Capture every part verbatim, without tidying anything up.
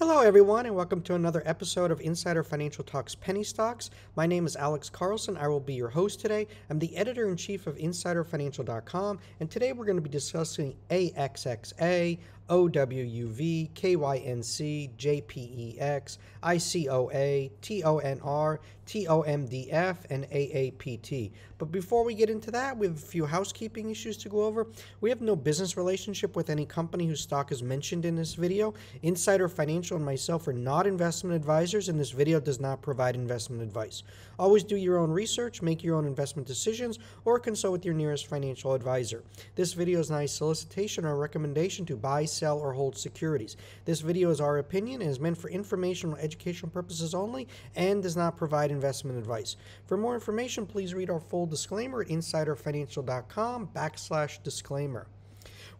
Hello everyone and welcome to another episode of Insider Financial Talks Penny Stocks. My name is Alex Carlson. I will be your host today. I'm the editor-in-chief of Insider Financial dot com and today we're going to be discussing A X X A, O W U V, K Y N C, J P E X, I C O A, T O N R, T O M D F, and A A P T. But before we get into that, we have a few housekeeping issues to go over. We have no business relationship with any company whose stock is mentioned in this video. Insider Financial and myself are not investment advisors, and this video does not provide investment advice. Always do your own research, make your own investment decisions, or consult with your nearest financial advisor. This video is not a solicitation or a recommendation to buy, sell, or hold securities. This video is our opinion and is meant for informational and educational purposes only and does not provide investment advice. For more information, please read our full disclaimer at insider financial dot com backslash disclaimer.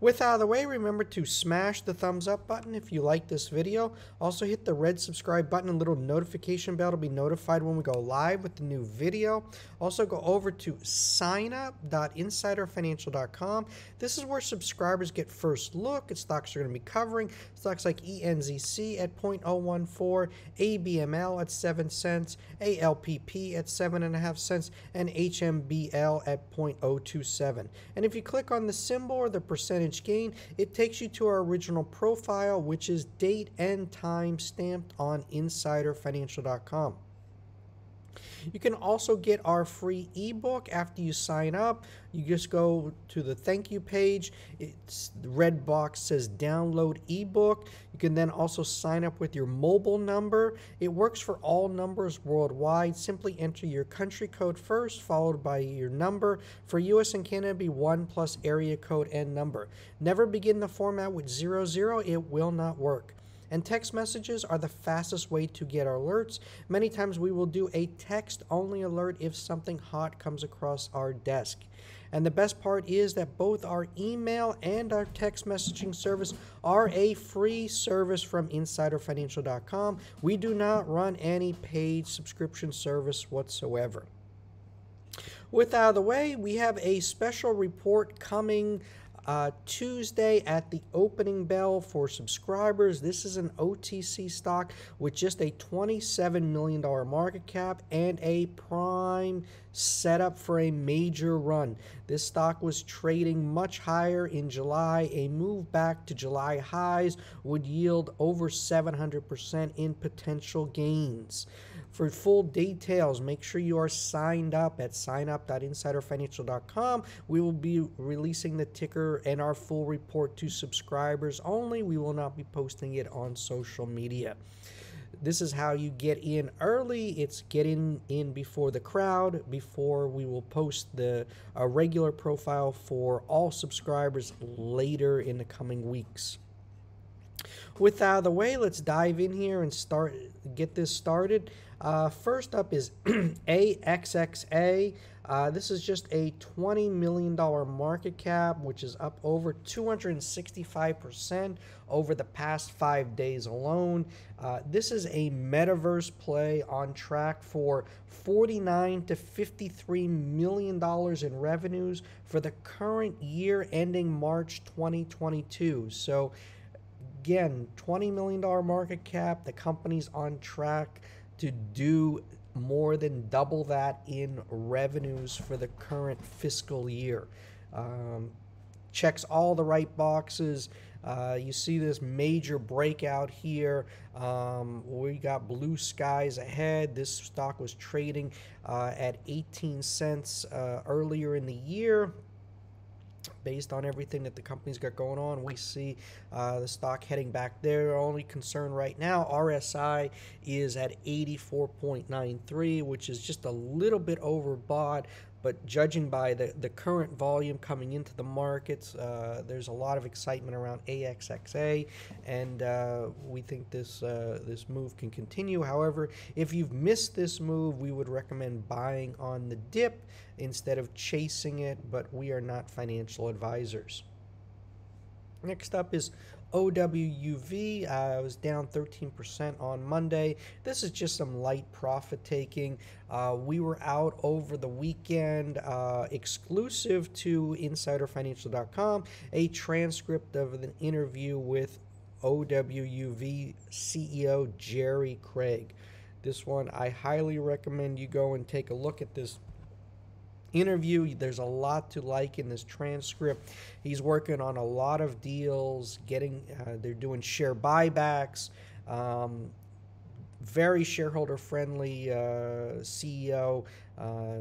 With out of the way, remember to smash the thumbs up button if you like this video. Also hit the red subscribe button and little notification bell to be notified when we go live with the new video. Also go over to sign up dot insider financial dot com. This is where subscribers get first look at stocks you're going to be covering. Stocks like E N Z C at zero point zero one four, A B M L at seven cents, A L P P at seven point five cents, and H M B L at zero point zero two seven. And if you click on the symbol or the percentage gain, it takes you to our original profile, which is date and time stamped on insider financial dot com. You can also get our free ebook after you sign up. You just go to the thank you page. It's the red box says download ebook. You can then also sign up with your mobile number. It works for all numbers worldwide. Simply enter your country code first, followed by your number. For U S and Canada, be one plus area code and number. Never begin the format with zero zero. It will not work. And text messages are the fastest way to get our alerts. Many times we will do a text-only alert if something hot comes across our desk. And the best part is that both our email and our text messaging service are a free service from insider financial dot com. We do not run any paid subscription service whatsoever. With that out of the way, we have a special report coming Uh, Tuesday at the opening bell for subscribers. This is an O T C stock with just a twenty-seven million dollars market cap and a prime setup for a major run. This stock was trading much higher in July. A move back to July highs would yield over seven hundred percent in potential gains. For full details, make sure you are signed up at sign up dot insider financial dot com. We will be releasing the ticker and our full report to subscribers only. We will not be posting it on social media. This is how you get in early. It's getting in before the crowd, before we will post the uh, regular profile for all subscribers later in the coming weeks. With that out of the way, let's dive in here and start get this started. Uh, first up is A X X A. Uh, this is just a twenty million dollars market cap, which is up over two hundred sixty-five percent over the past five days alone. Uh, this is a metaverse play on track for forty-nine to fifty-three million dollars in revenues for the current year ending March twenty twenty-two. So again, twenty million dollars market cap. The company's on track to do more than double that in revenues for the current fiscal year. Um, checks all the right boxes. Uh, you see this major breakout here. Um, we got blue skies ahead. This stock was trading uh, at eighteen cents uh, earlier in the year. Based on everything that the company's got going on, we see uh, the stock heading back there. Our only concern right now, R S I is at eighty-four point nine three, which is just a little bit overbought. But judging by the, the current volume coming into the markets, uh, there's a lot of excitement around A X X A, and uh, we think this uh, this move can continue. However, if you've missed this move, we would recommend buying on the dip instead of chasing it, but we are not financial advisors. Next up is O W U V. Uh, it was down thirteen percent on Monday. This is just some light profit taking. Uh, we were out over the weekend, uh, exclusive to insider financial dot com, a transcript of an interview with O W U V C E O Jerry Craig. This one, I highly recommend you go and take a look at this interview. There's a lot to like in this transcript. He's working on a lot of deals, getting uh, they're doing share buybacks, um, very shareholder friendly uh, C E O, uh,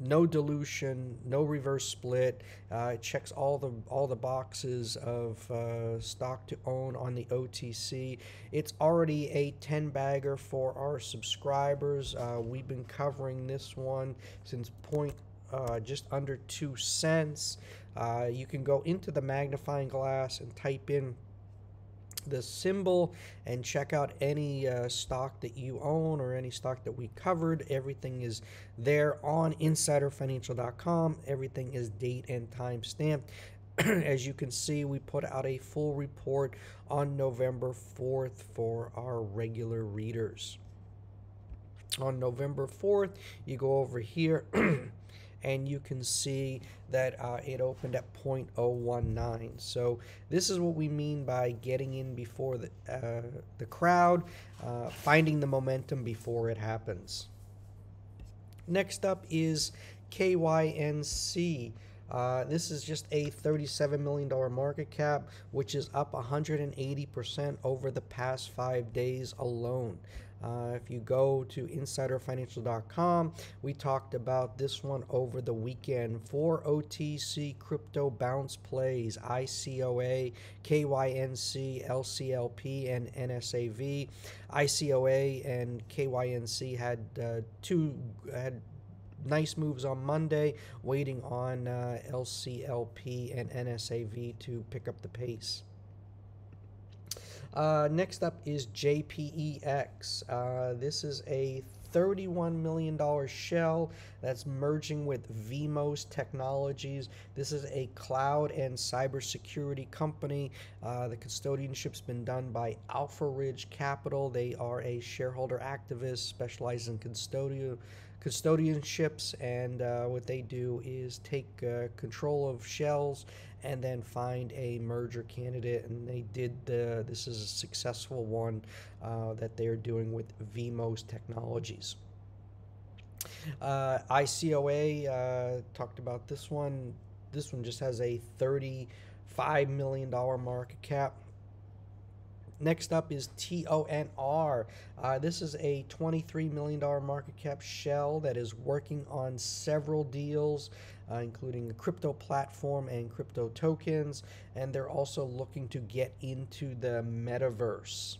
no dilution, no reverse split, uh, it checks all the all the boxes of uh, stock to own on the O T C. It's already a ten bagger for our subscribers. Uh, we've been covering this one since point uh, just under two cents. Uh, you can go into the magnifying glass and type in the symbol and check out any uh, stock that you own or any stock that we covered. Everything is there on insider financial dot com. Everything is date and time stamped. As you can see, we put out a full report on November fourth for our regular readers. On November fourth, you go over here and you can see that uh, it opened at zero point zero one nine. So this is what we mean by getting in before the, uh, the crowd, uh, finding the momentum before it happens. Next up is K Y N C. Uh, this is just a thirty-seven million dollar market cap, which is up one hundred eighty percent over the past five days alone. Uh, if you go to insider financial dot com, we talked about this one over the weekend. Four O T C crypto bounce plays, I C O A, K Y N C, L C L P, and N S A V. I C O A and K Y N C had uh, two had nice moves on Monday, waiting on uh, L C L P and N S A V to pick up the pace. Uh, next up is J P E X. Uh, this is a thirty-one million dollar shell that's merging with Vmos Technologies. This is a cloud and cybersecurity company. Uh, the custodianship's been done by Alpha Ridge Capital. They are a shareholder activist specialized in custodial custodianships, and uh, what they do is take uh, control of shells and then find a merger candidate, and they did the this is a successful one uh, that they're doing with Vmos Technologies. uh, I C O A, uh, talked about this one. This one just has a thirty-five million dollar market cap. Next up is T O N R. Uh, this is a twenty-three million dollar market cap shell that is working on several deals, uh, including a crypto platform and crypto tokens, and they're also looking to get into the metaverse.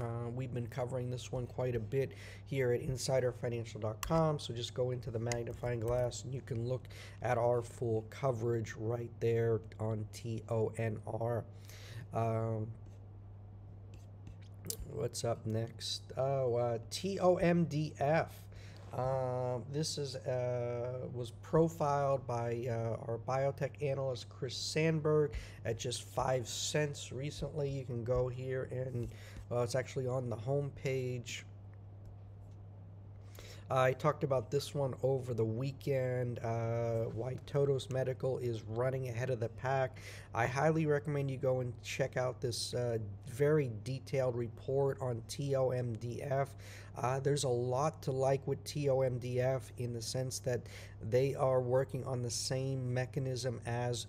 Uh, we've been covering this one quite a bit here at insider financial dot com, so just go into the magnifying glass and you can look at our full coverage right there on T O N R. Um, what's up next? Oh, uh, T O M D F. Uh, this is uh, was profiled by uh, our biotech analyst Chris Sandberg at just five cents recently. You can go here and uh, it's actually on the home page. Uh, I talked about this one over the weekend, uh, why Todos Medical is running ahead of the pack. I highly recommend you go and check out this uh, very detailed report on T O M D F. Uh, there's a lot to like with T O M D F in the sense that they are working on the same mechanism as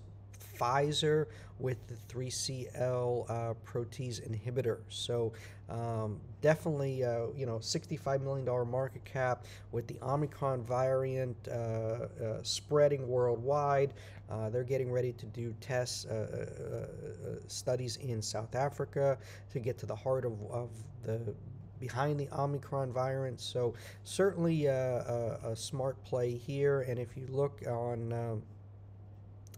Pfizer with the three C L uh, protease inhibitor. So um, definitely, uh, you know, sixty-five million dollar market cap with the Omicron variant uh, uh, spreading worldwide. Uh, they're getting ready to do tests, uh, uh, studies in South Africa to get to the heart of, of the behind the Omicron variant. So certainly uh, a, a smart play here. And if you look on Uh,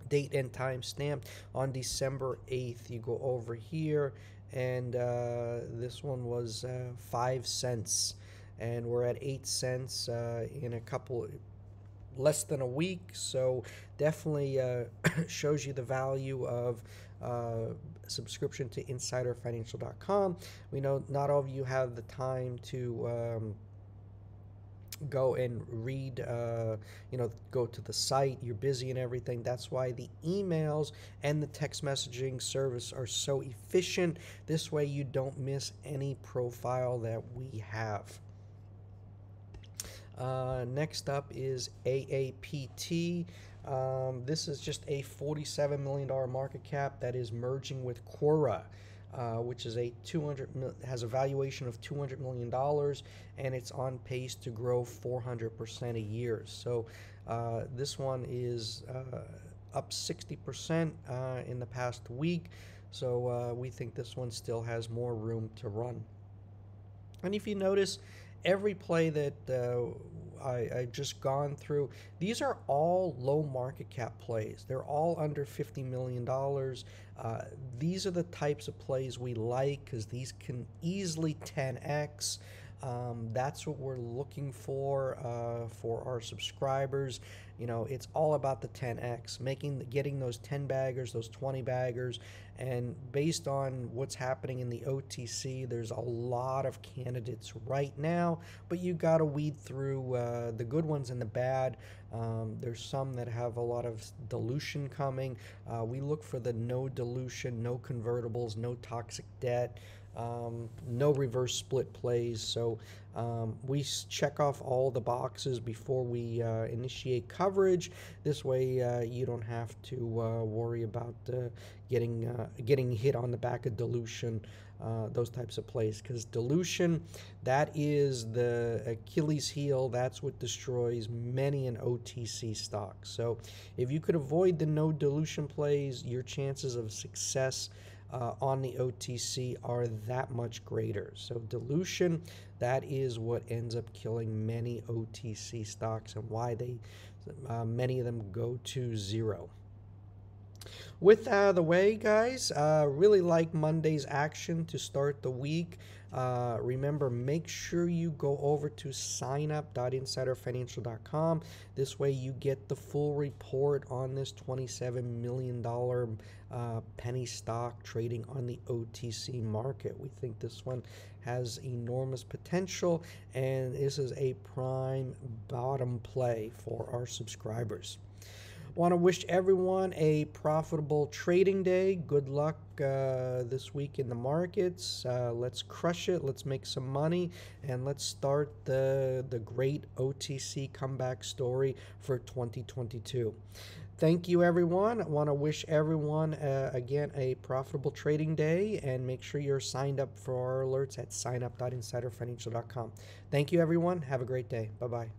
date and time stamped on December eighth. You go over here, and uh, this one was uh, five cents, and we're at eight cents uh, in a couple, less than a week. So definitely uh, shows you the value of uh, subscription to insider financial dot com. We know not all of you have the time to Um, go and read, uh, you know, go to the site, you're busy and everything. That's why the emails and the text messaging service are so efficient. This way you don't miss any profile that we have. Uh, next up is A A P T. Um, this is just a forty-seven million dollar market cap that is merging with Quora, uh, which is a two hundred has a valuation of two hundred million dollars, and it's on pace to grow four hundred percent a year. So uh, this one is uh, up sixty percent uh, in the past week. So uh, we think this one still has more room to run. And if you notice, every play that uh, I, I just gone through, these are all low market cap plays. They're all under fifty million dollars. Uh, these are the types of plays we like because these can easily ten X. Um, that's what we're looking for uh, for our subscribers. You know, it's all about the ten X, making, the, getting those ten baggers, those twenty baggers, and based on what's happening in the O T C, there's a lot of candidates right now, but you got to weed through uh, the good ones and the bad. Um, there's some that have a lot of dilution coming. Uh, we look for the no dilution, no convertibles, no toxic debt, um, no reverse split plays. So um, we check off all the boxes before we uh, initiate coverage. This way uh, you don't have to uh, worry about uh, getting uh, getting hit on the back of dilution, uh, those types of plays, because dilution, that is the Achilles heel. That's what destroys many an O T C stock. So if you could avoid the no dilution plays, your chances of success Uh, on the O T C are that much greater. So dilution, that is what ends up killing many O T C stocks and why they, uh, many of them go to zero. With that out of the way, guys, uh, really like Monday's action to start the week. Uh, remember, make sure you go over to sign up dot insider financial dot com. This way you get the full report on this twenty-seven million dollar uh, penny stock trading on the O T C market. We think this one has enormous potential, and this is a prime bottom play for our subscribers. Want to wish everyone a profitable trading day. Good luck uh, this week in the markets. Uh, let's crush it. Let's make some money, and let's start the the great O T C comeback story for twenty twenty-two. Thank you, everyone. I want to wish everyone uh, again a profitable trading day, and make sure you're signed up for our alerts at sign up dot insider financial dot com. Thank you, everyone. Have a great day. Bye bye.